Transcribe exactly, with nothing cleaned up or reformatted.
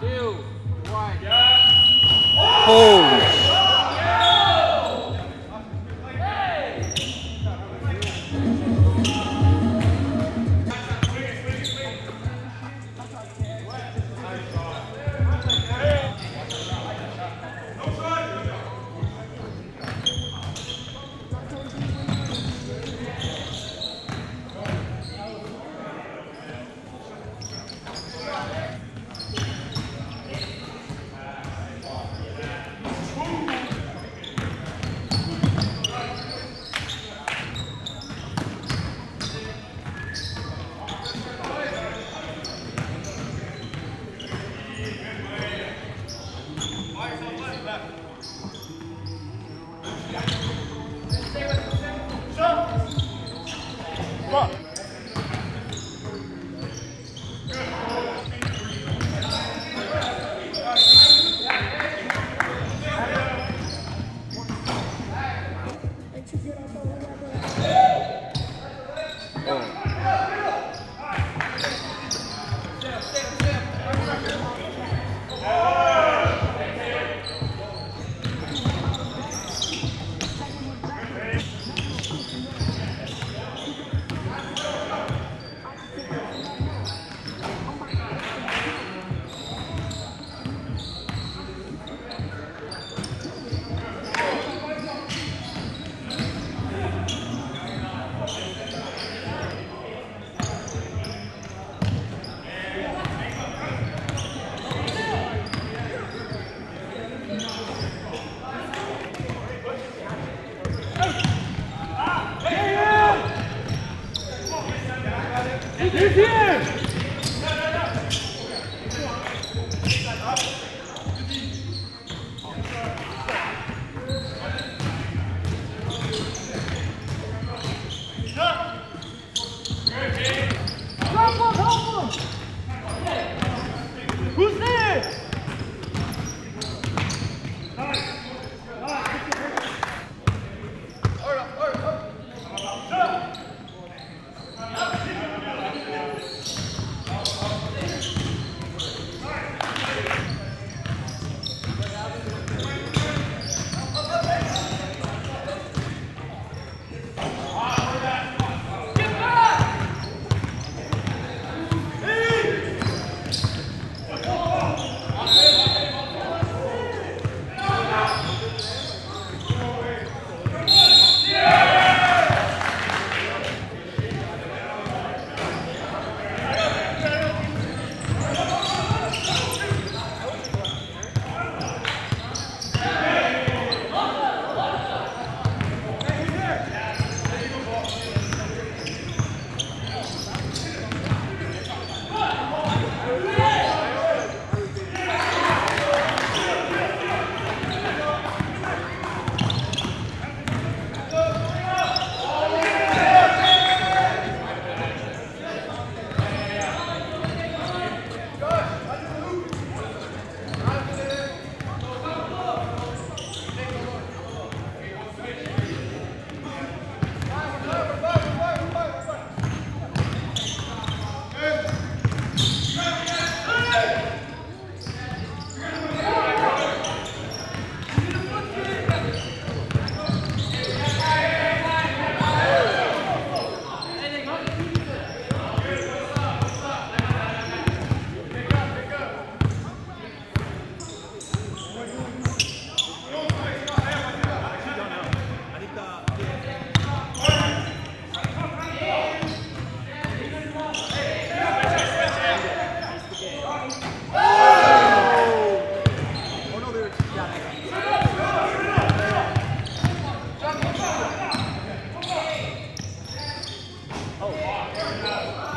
two, one. Holy shit. Oh, wow.